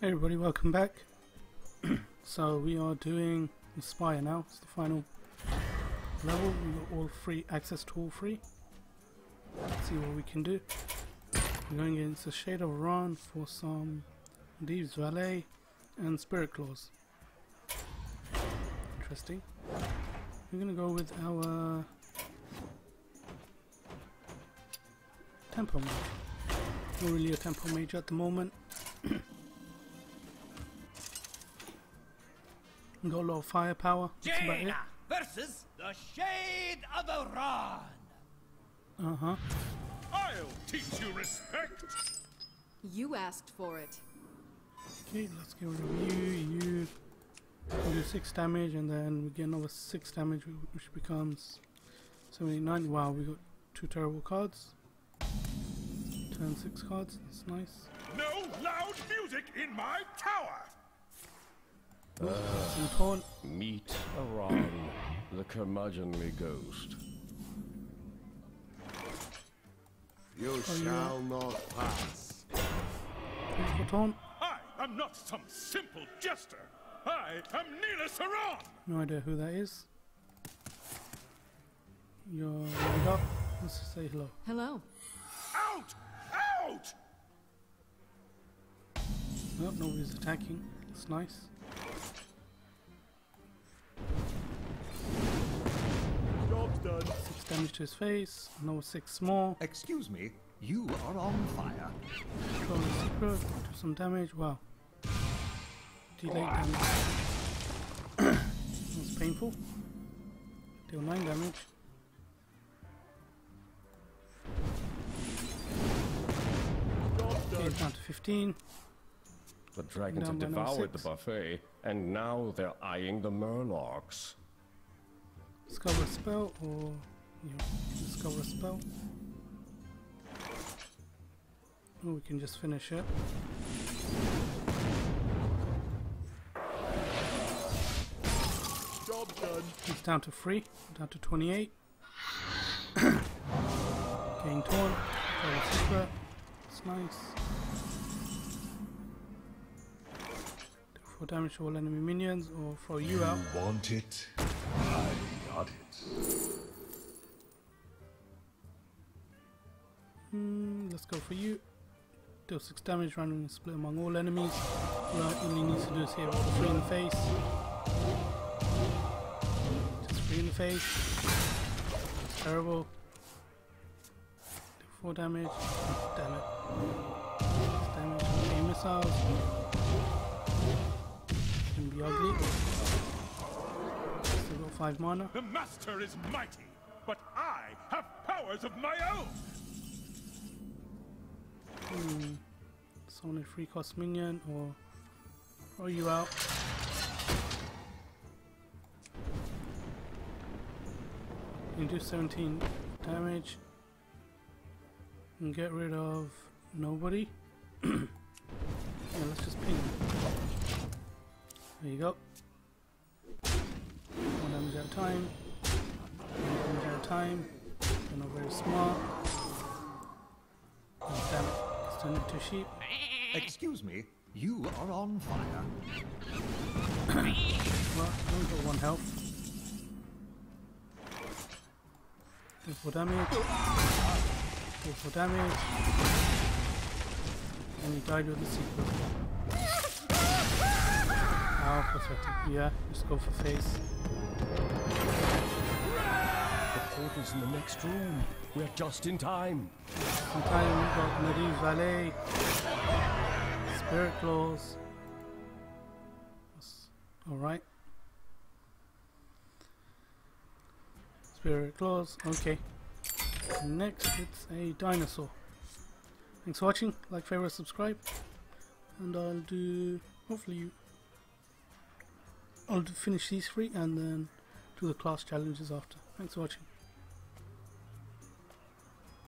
Hey everybody, welcome back. So we are doing Inspire now. It's the final level. We got all three, access to all three. Let's see what we can do. We're going against the Shade of Aran for some Deeves Valet and Spirit Claws. Interesting. We're gonna go with our Temple Major. Not really a Temple Major at the moment. Got a lot of firepower. That's about it. Jaina versus the Shade of Aran. I'll teach you respect. You asked for it. Okay, let's get rid of you. You we'll do 6 damage, and then we get another 6 damage, which becomes 79. Wow, we got 2 terrible cards. Turn 6 cards. That's nice. No loud music in my tower. Meet Aran, the curmudgeonly ghost. You shall not pass. I am not some simple jester. I am Nielas Aran. No idea who that is. You're right up. Let's say hello. Hello. Out! Out! Nope, nobody's attacking. It's nice. Done. 6 damage to his face, no 6 more. Excuse me, you are on fire. Do some damage, wow. Deal 8 damage. That was painful. Deal 9 damage. Okay, down to 15. The dragons have devoured the buffet, and now they're eyeing the murlocs. Discover a spell, or you know, discover a spell. Or we can just finish it. Job done. It's down to 3, down to 28. Getting torn. It's nice. Do 4 damage to all enemy minions, or throw you out. Want it? Let's go for you. Deal 6 damage, randomly split among all enemies. All I only need to do is hit 3 in the face. Just 3 in the face. It's terrible. Do 4 damage. Oh, damn it. 6 damage. 8 missiles. It's gonna be ugly. 5 mana. The master is mighty, but I have powers of my own. It's only 3 cost minion, or throw you out. You do 17 damage and get rid of nobody. Yeah, let's just ping. There you go. One damage at a time. They're not very smart. Oh, damn it. Let's turn into sheep. Excuse me, you are on fire. Well, I only got 1 health. Do 4 damage. Do 4 damage. And he died with the secret. Oh, pathetic. Yeah, just go for face. The portal's in the next room. We're just in time. In time, we've got Marie Valet, Spirit Claws. Alright. Spirit Claws, okay. Next, it's a dinosaur. Thanks for watching. Like, favorite, subscribe. And I'll do. Hopefully, I'll finish these 3 and then do the class challenges after. Thanks for watching.